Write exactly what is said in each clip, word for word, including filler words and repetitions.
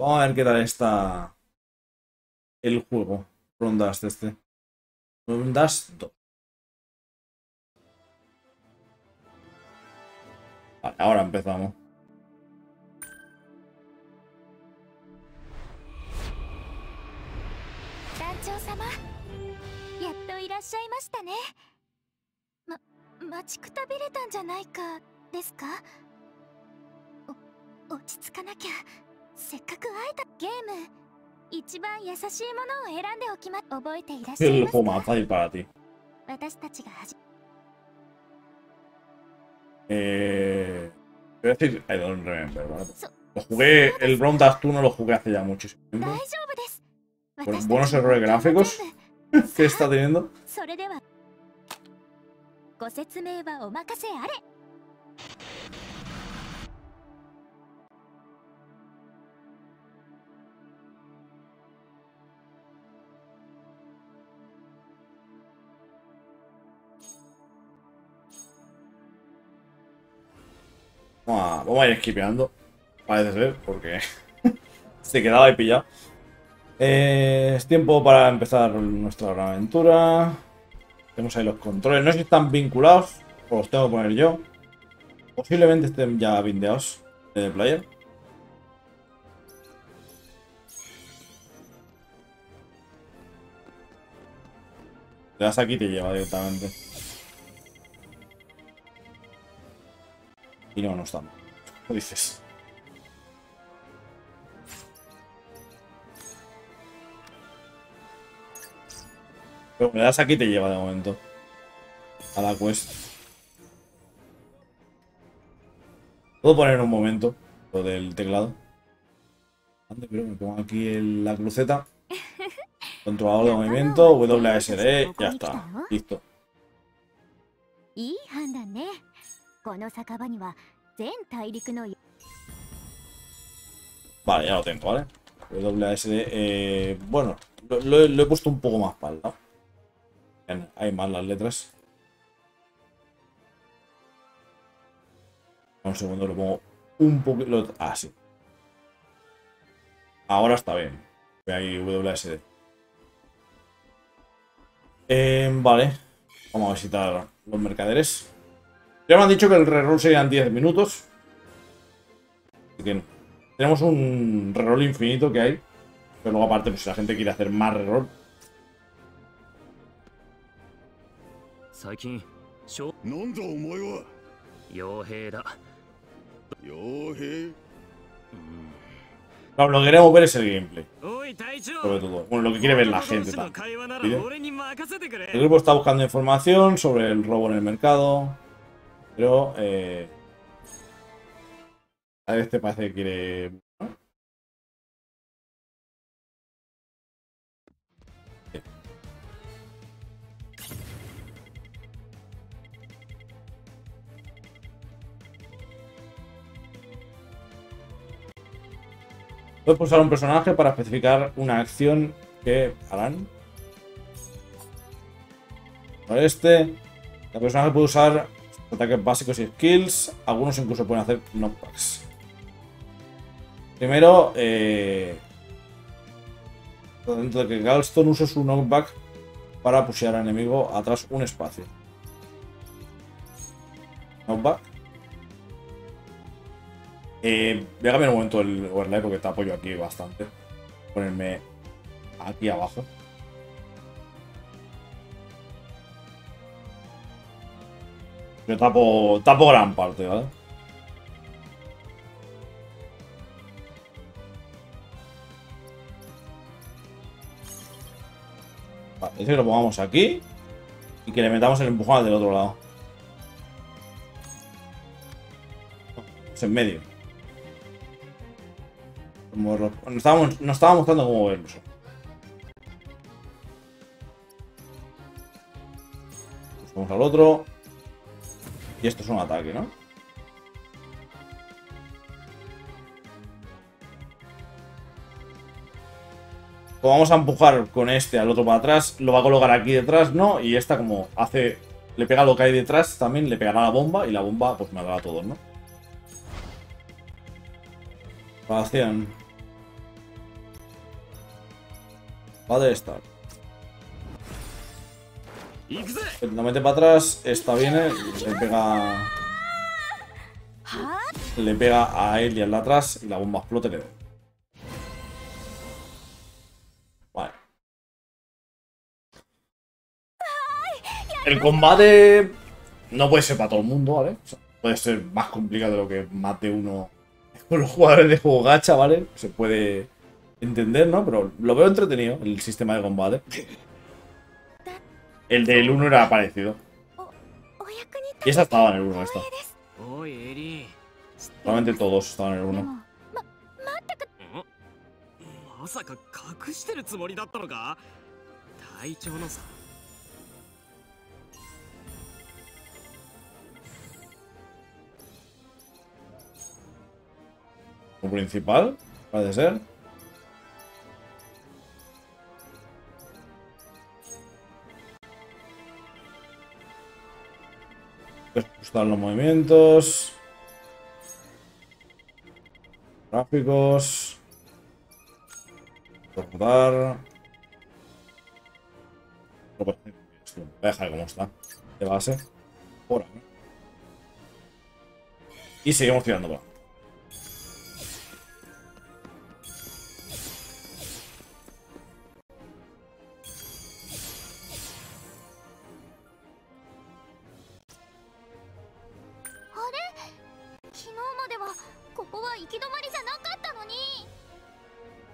Vamos a ver qué tal está el juego. Brown Dust este. Brown Dust dos. Vale, ahora empezamos. El juego más fácil para ti. Eh... Voy a decir I don't remember, ¿vale? Lo jugué... El Brown Dust uno lo jugué hace ya muchísimo tiempo. Con buenos errores gráficos que está teniendo. Vamos a, vamos a ir esquipeando, parece ser, porque se quedaba ahí pillado. Eh, es tiempo para empezar nuestra aventura. Tenemos ahí los controles. No sé si están vinculados, o los tengo que poner yo. Posiblemente estén ya bindeados en el player. Te das aquí y te lleva directamente. Y no, no están. ¿Qué dices? Pero me das aquí y te lleva de momento a la quest. Puedo poner un momento lo del teclado. Antes creo que me pongo aquí el, la cruceta. Controlador de movimiento, W A S D, ya está, listo. Vale, ya lo tengo, ¿vale? W A S D, eh, bueno, lo, lo, lo he puesto un poco más para el lado. Hay más las letras. Un segundo, lo pongo un poquito. Ah, sí. Ahora está bien. Voy ahí W S D. Eh, vale. Vamos a visitar los mercaderes. Ya me han dicho que el reroll serían diez minutos. Así que tenemos un reroll infinito que hay. Pero luego aparte, pues si la gente quiere hacer más reroll. 最近、なんだお前は。傭兵だ。傭兵? No, lo que queremos ver es el gameplay. Sobre todo. Bueno, lo que quiere ver la gente. Tal. El grupo está buscando información sobre el robo en el mercado. Pero, eh. A este parece que quiere. Puedes pulsar un personaje para especificar una acción que harán. Por este, el personaje puede usar ataques básicos y skills. Algunos incluso pueden hacer knockbacks. Primero, eh, dentro de que Gaulstone use su knockback para pushear al enemigo atrás un espacio. Knockback. Eh, voy a cambiar un momento el overlay porque te apoyo aquí bastante. Ponerme aquí abajo. Yo tapo, tapo gran parte, ¿vale? Vale, dice que lo pongamos aquí y que le metamos el empujón al del otro lado. Es en medio. Nos estaba, nos estaba mostrando cómo moverlos. Pues vamos al otro. Y esto es un ataque, ¿no? Como vamos a empujar con este al otro para atrás, lo va a colocar aquí detrás, ¿no? Y esta como hace... Le pega lo que hay detrás, también le pegará la bomba. Y la bomba pues matará a todos, ¿no? Acción. Va de esta. Lo mete para atrás, esta viene, le pega. Le pega a él y al de atrás y la bomba explota y le da. Vale. El combate no puede ser para todo el mundo, ¿vale? O sea, puede ser más complicado de lo que mate uno con los jugadores de juego gacha, ¿vale? Se puede entender, ¿no? Pero lo veo entretenido, el sistema de combate. El del uno era parecido. Y esta estaba en el uno, esta. Realmente todos estaban en el uno. Lo principal, parece ser. Están los movimientos, gráficos, cortar. Voy a dejar como está, de base, por ahora. Y seguimos tirando por ahí.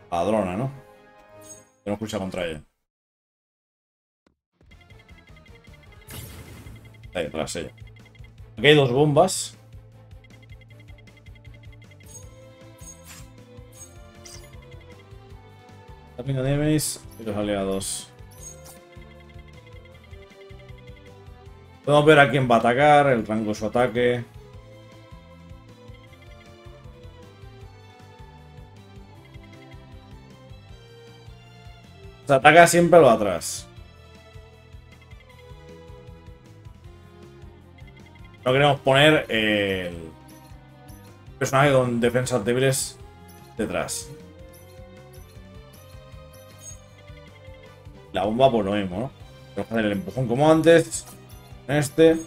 Padrona, ¿no? Que no escucha contra ella. Está ahí atrás ella. Aquí hay dos bombas. Taping on enemies y los aliados. Podemos ver a quién va a atacar, el rango de su ataque. Se ataca siempre lo atrás. No queremos poner el personaje con defensas débiles detrás. La bomba por lo mismo, ¿no? Tenemos que hacer el empujón como antes. En este.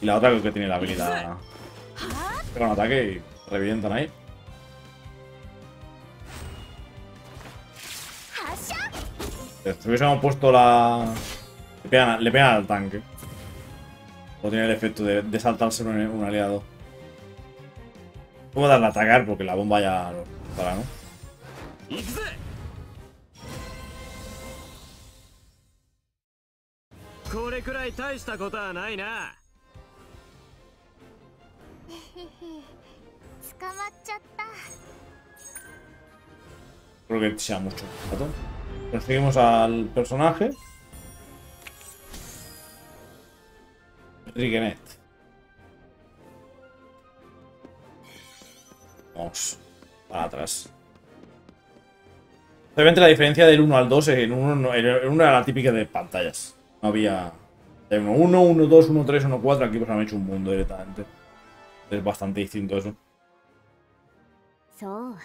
Y la otra creo que tiene la habilidad. Pega un ataque y revientan ahí. Si hubiésemos puesto la... Le pegan, le pegan al tanque. O tiene el efecto de, de saltarse un, un aliado. Vamos a darle a atacar porque la bomba ya lo para, ¿no? Creo que sea mucho rato. Conseguimos al personaje. Triggernet. Vamos para atrás. Obviamente la diferencia del uno al dos, en uno era la típica de pantallas. No había uno, uno, dos, uno, tres, uno, cuatro. Aquí pues han hecho un mundo directamente. Es bastante distinto eso. So,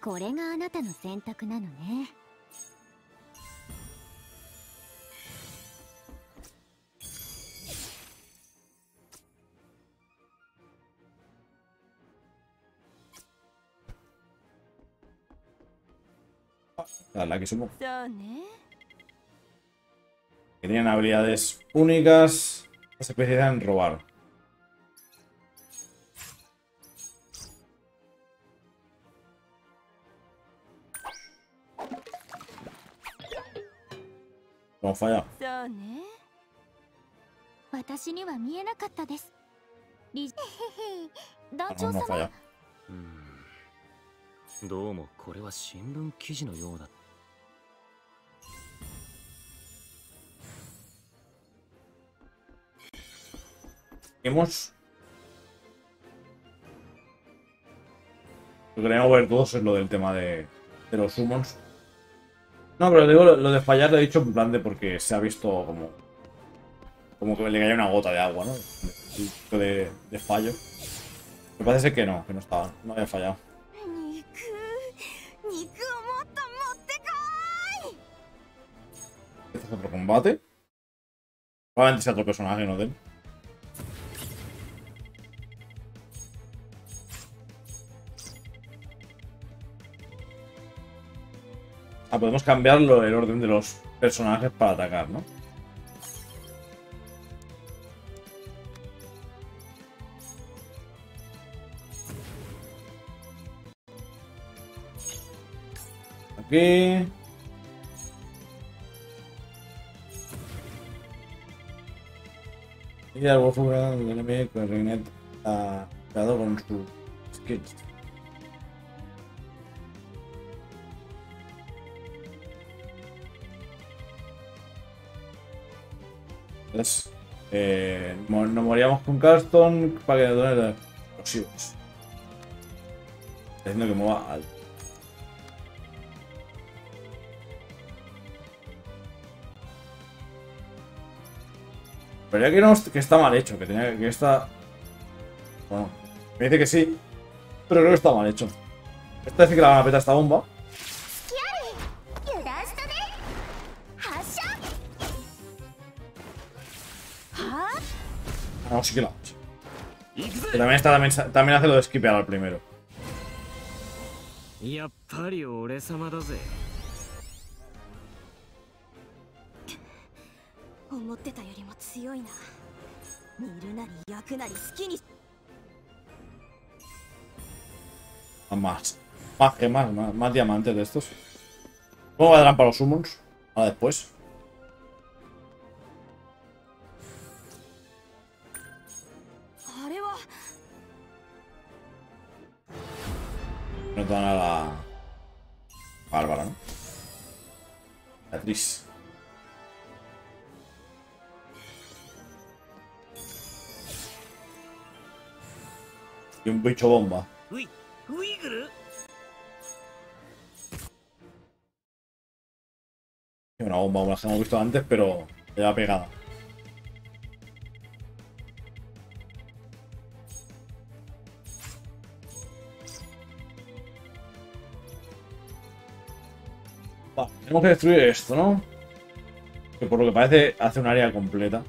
¿core ga anata no sentaku nano ne? La que sumo. Que tienen habilidades únicas. Se especializan en robar. No falla. No, no falla. Hemos... Lo que queríamos ver todos es lo del tema de, de los summons. No, pero digo, lo de fallar lo he dicho en plan de porque se ha visto como... Como que le caía una gota de agua, ¿no? De, de fallo. Me parece que no, que no estaba, no había fallado. Esto es otro combate. Probablemente sea otro personaje, no de él. Ah, podemos cambiar el orden de los personajes para atacar, ¿no? Aquí. Y algo fuera del enemigo que Triggernet ha dado con su sketch. Entonces, eh, nos moríamos con Gaulstone para que done los explosivos. Está diciendo que mueva al. Pero ya que, no, que está mal hecho, que tenía que está. Bueno, me dice que sí, pero creo que está mal hecho. Esta dice que la van a petar esta bomba. Ah, no, sí que la hace. Que también, está, también, también hace lo de skipear al primero. Más, más gemas, más, más diamantes de estos. ¿Cómo valdrán para los summons? Ahora después. No te dan a la Bárbara, ¿no? Beatriz. Y un bicho bomba. Una bomba como las que hemos visto antes, pero ya pegada. Vale, tenemos que destruir esto, ¿no? Que por lo que parece hace un área completa.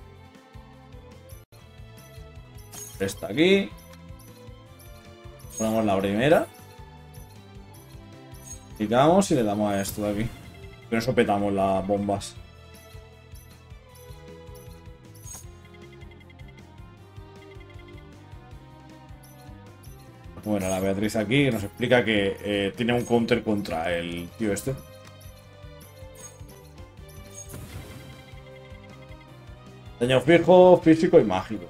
Esta aquí. Ponemos la primera. Quitamos y le damos a esto de aquí. Con eso petamos las bombas. Bueno, la Beatriz aquí nos explica que eh, tiene un counter contra el tío este. Daño fijo, físico y mágico.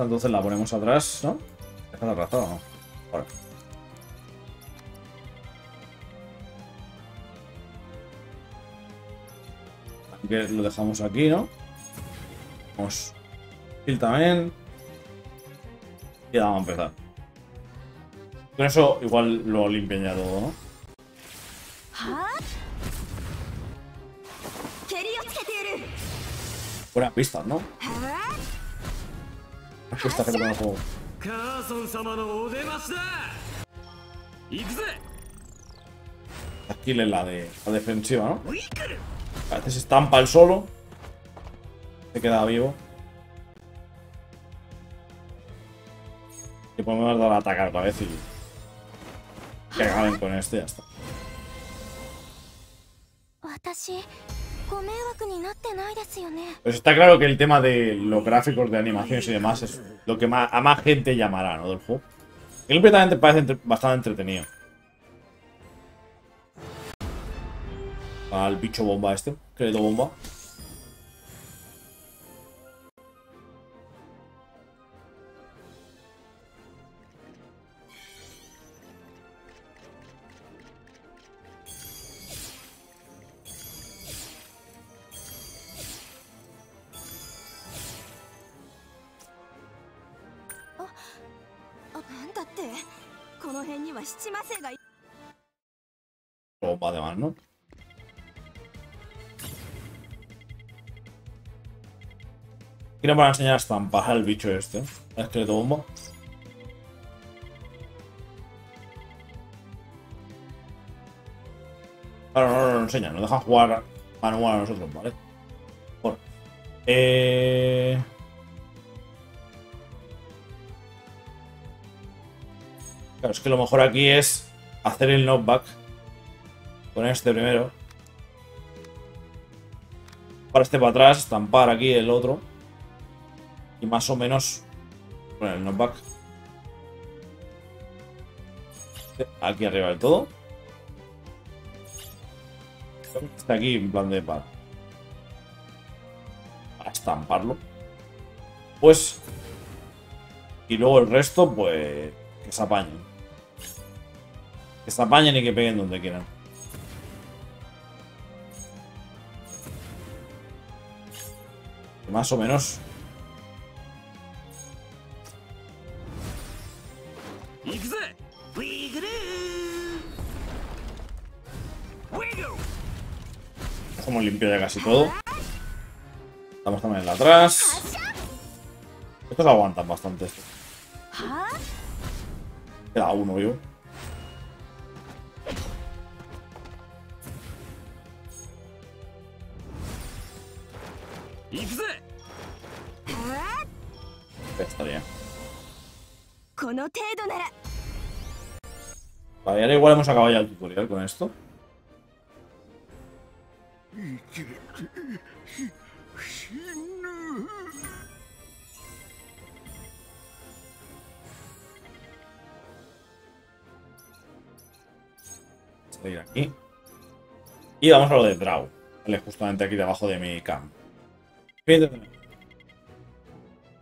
Entonces la ponemos atrás, ¿no? ¿Está atrasado o no? Ahora. Así que lo dejamos aquí, ¿no? Vamos. Kill también. Y ya vamos a empezar. Con eso igual lo limpian ya todo, ¿no? Buenas pistas, ¿no? Esta gente con el juego. Aquí le la de la defensiva, ¿no? A veces se estampa el solo. Se queda vivo. Y podemos dar a atacar otra vez y que acaben con este y ya está. Pues está claro que el tema de los gráficos de animaciones y demás es lo que más, a más gente llamará, ¿no? Del juego. Que completamente parece entre, bastante entretenido. Al bicho bomba este, querido bomba. Bomba además, ¿no? Aquí nos van a enseñar a estampar al bicho este. El esqueleto bomba. Claro, no nos enseña, nos deja jugar manual a nosotros, ¿vale? Bueno. Eh... Claro, es que lo mejor aquí es hacer el knockback con este primero. Para este para atrás, estampar aquí el otro. Y más o menos poner el knockback. Aquí arriba del todo. Está aquí en plan de par. Para estamparlo. Pues. Y luego el resto, pues. Que se apañen. Que se apañen y que peguen donde quieran. Y más o menos. Hemos limpiado ya casi todo. Estamos también en la atrás. Estos aguantan bastante. Esto. Queda uno vivo. Estaría. Vale, ahora igual hemos acabado ya el tutorial con esto. Seguir aquí. Y vamos a lo de draw, ¿vale? Justamente aquí debajo de mi camp.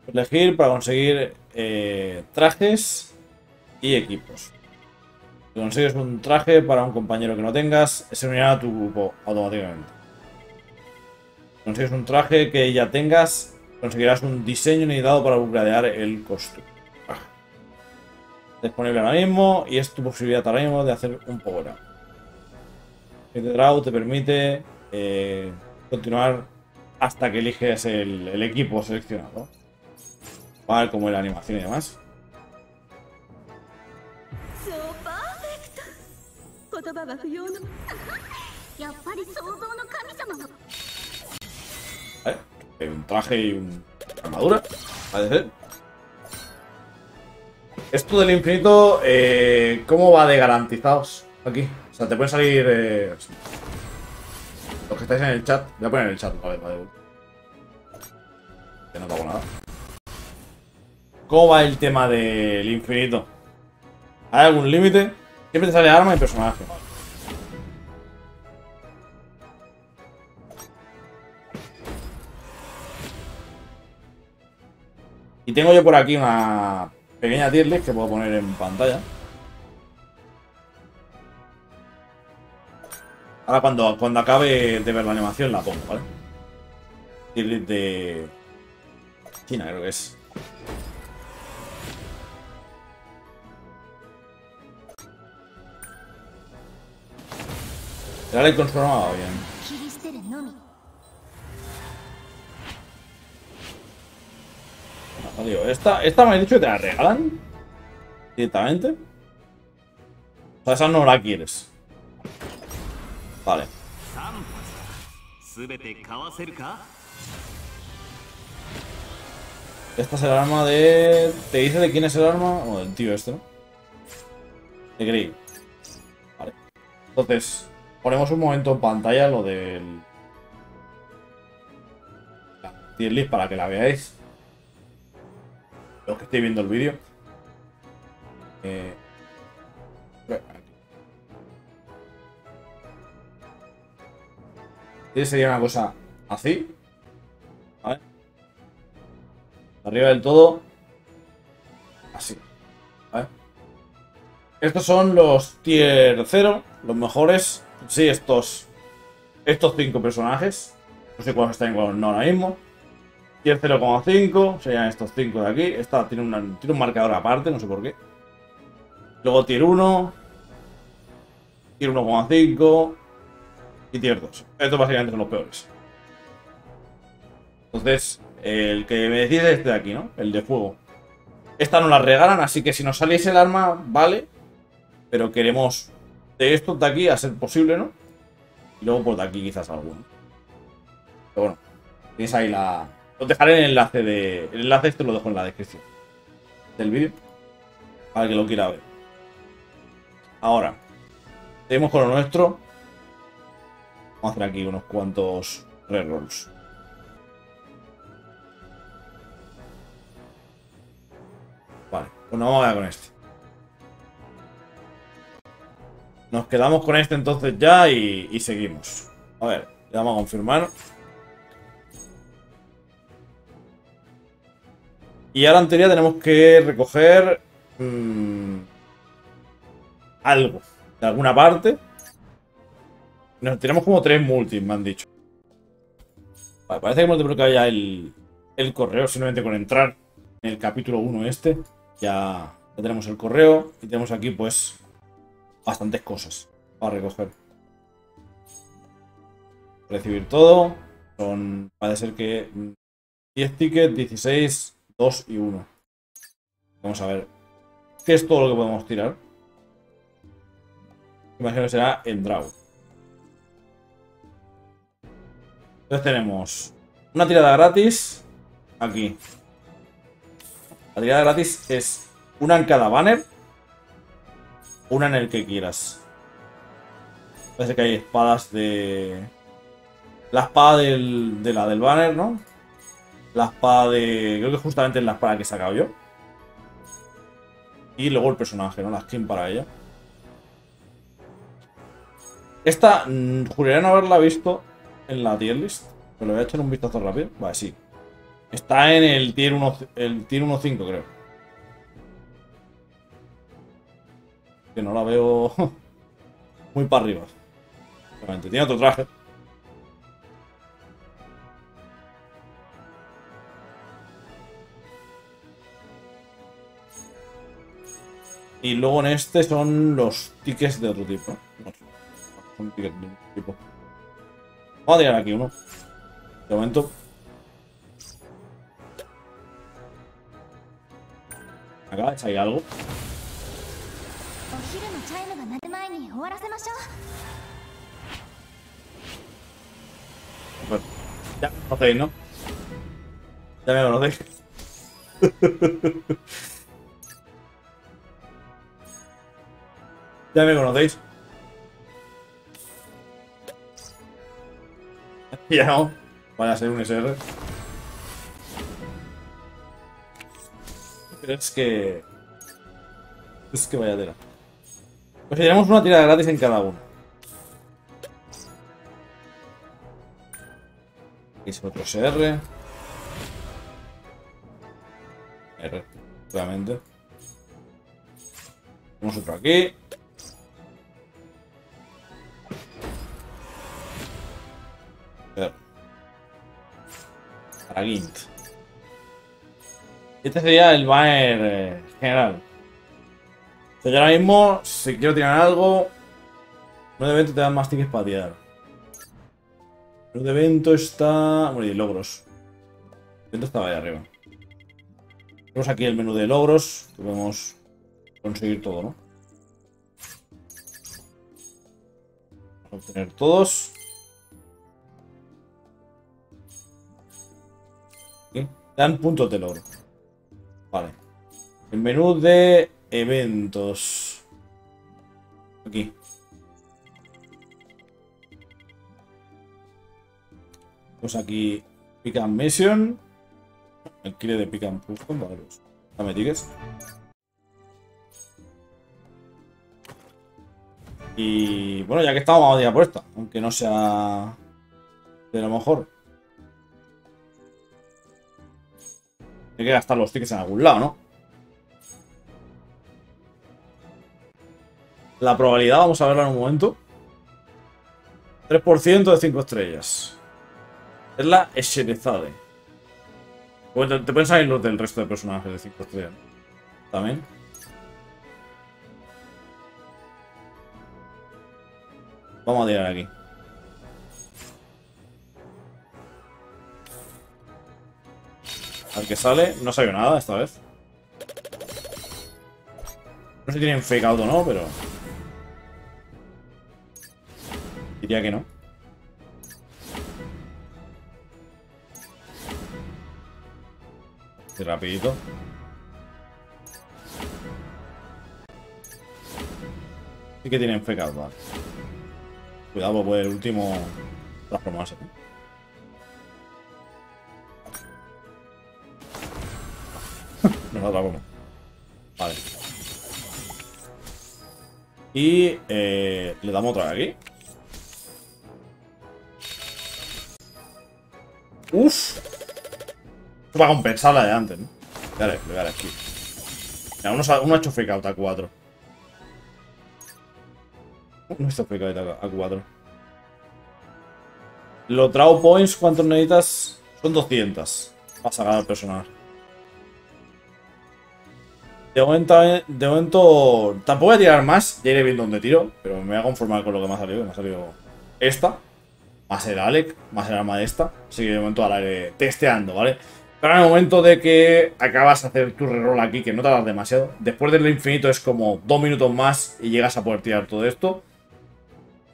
Elegir para conseguir eh, trajes y equipos. Si consigues un traje para un compañero que no tengas, se unirá a tu grupo automáticamente. Consigues un traje que ya tengas, conseguirás un diseño necesitado para upgradear el costume. Disponible ahora mismo y es tu posibilidad ahora mismo de hacer un power up. Este draw te permite eh, continuar hasta que eliges el, el equipo seleccionado. Vale, como la animación y demás. Vale. Un traje y una armadura, parece. Esto del infinito, eh, ¿cómo va de garantizados aquí? O sea, te pueden salir... Eh, los que estáis en el chat, voy a poner en el chat, vale, vale. Que no te hago nada. ¿Cómo va el tema del infinito? ¿Hay algún límite? Siempre te sale arma y personaje. Y tengo yo por aquí una pequeña tier list que puedo poner en pantalla. Ahora cuando, cuando acabe de ver la animación la pongo, ¿vale? Tier list de China creo que es. El área conformado bien. Esta, esta me han dicho que te la regalan directamente. O sea, esa no la quieres. Vale. Esta es el arma de... ¿Te dice de quién es el arma? O del tío este, ¿no? De Grey. Vale. Entonces, ponemos un momento en pantalla lo del... la tier list para que la veáis. Los que estéis viendo el vídeo. Eh, sería una cosa así. ¿Vale? Arriba del todo. Así. ¿Vale? Estos son los tier cero. Los mejores. Sí, estos. Estos cinco personajes. No sé cuáles están en cuáles no ahora mismo. Tier cero coma cinco, serían estos cinco de aquí. Esta tiene, una, tiene un marcador aparte, no sé por qué. Luego tier uno, tier uno coma cinco y tier dos. Estos básicamente son los peores. Entonces, el que me decís es este de aquí, ¿no? El de fuego. Esta nos la regalan, así que si nos saliese el arma, vale. Pero queremos de estos de aquí a ser posible, ¿no? luego por aquí quizás alguno. Pero bueno, tienes ahí la... Os dejaré el enlace de... El enlace este lo dejo en la descripción del vídeo, para que lo quiera ver. Ahora, seguimos con lo nuestro. Vamos a hacer aquí unos cuantos rerolls. Vale, pues nos vamos a ver con este. Nos quedamos con este entonces ya y, y seguimos. A ver, le damos a confirmar. Y ahora en teoría tenemos que recoger mmm, algo de alguna parte. Nos tenemos como tres multis, me han dicho. Vale, parece que hemos desbloqueado ya el, el correo. Simplemente con entrar en el capítulo uno este, ya, ya tenemos el correo. Y tenemos aquí pues bastantes cosas para recoger. Recibir todo. Son, parece ser que diez tickets, dieciséis... dos y uno. Vamos a ver qué es todo lo que podemos tirar. Imagino que será el draw. Entonces tenemos una tirada gratis aquí. La tirada gratis es una en cada banner, una en el que quieras. Parece que hay espadas de... La espada del, de la del banner, ¿no? La espada de... Creo que justamente es la espada que he sacado yo. Y luego el personaje, ¿no? La skin para ella. Esta, mmm, juraría no haberla visto en la tier list. Pero le voy a echar un vistazo rápido. Vale, sí. Está en el tier uno, el tier uno punto cinco, creo. Que no la veo muy para arriba. Realmente, tiene otro traje. Y luego en este son los tickets de otro tipo. No, son tickets de otro tipo. Vamos a tirar aquí uno. De momento. Acá está ahí algo. Bueno, ya me conocéis, ¿no? Ya me conocéis. Ya me conocéis. Ya no. Vaya a ser un S R. Pero es que... Es que vaya tela. Pues tenemos una tirada gratis en cada uno. Aquí es otro S R. R, claramente. Tenemos otro aquí. Para Gint. Este sería el banner eh, general. O sea, yo ahora mismo, si quiero tirar algo, en un evento te dan más tickets para tirar. En un evento está... Bueno, y logros. El evento estaba ahí arriba. Tenemos aquí el menú de logros, que podemos conseguir todo, ¿no? Vamos a obtener todos. Dan puntos de logro. Vale. El menú de eventos. Aquí. Pues aquí. Pick and Mission. Alquile de Pick and Push. Vale, pues. Dame tickets. Y bueno, ya que estamos, vamos a ir a por esta. Aunque no sea de lo mejor. Hay que gastar los tickets en algún lado, ¿no? La probabilidad, vamos a verla en un momento. tres por ciento de cinco estrellas. Es la Esherezade. Bueno, te pueden salir los del resto de personajes de cinco estrellas, ¿no? También. Vamos a tirar aquí. Al que sale, no salió nada esta vez. No sé si tienen fake out o no, pero... Diría que no. Así rapidito. Sí que tienen fecas, vale. Cuidado por el último transformarse. Nos da otra bomba. Vale. Y eh, le damos otra vez aquí. Uff. Para compensar la de antes, ¿no? Dale, le daré aquí. Ya, uno, uno ha hecho fake out a cuatro. Uno ha hecho fake out a cuatro. Los draw points, ¿cuántos necesitas? Son doscientos. Para sacar al personal. De momento, de momento tampoco voy a tirar más. Ya iré viendo dónde tiro. Pero me voy a conformar con lo que me ha salido. Me ha salido esta. Más el Alec, más el arma de esta. Así que de momento ahora iré testeando, ¿vale? Pero en el momento de que acabas de hacer tu reroll aquí, que no tardas demasiado, después del infinito es como dos minutos más y llegas a poder tirar todo esto.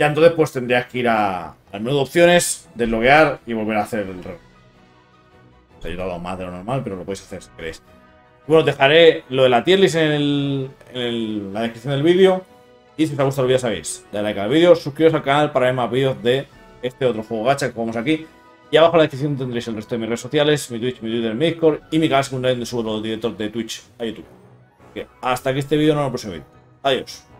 Ya entonces pues tendrías que ir a, al menú de opciones, desbloquear y volver a hacer el reroll. O sea, yo he dado más de lo normal, pero lo podéis hacer si queréis. Bueno, os dejaré lo de la tier list en, el, en el, la descripción del vídeo. Y si os ha gustado el vídeo, sabéis, dale like al vídeo, suscribiros al canal para ver más vídeos de este otro juego gacha que jugamos aquí. Y abajo en la descripción tendréis el resto de mis redes sociales, mi Twitch, mi Twitter, mi Discord y mi canal secundario donde subo los directos de Twitch a YouTube. Así que hasta aquí este vídeo, nos vemos en el próximo vídeo. Adiós.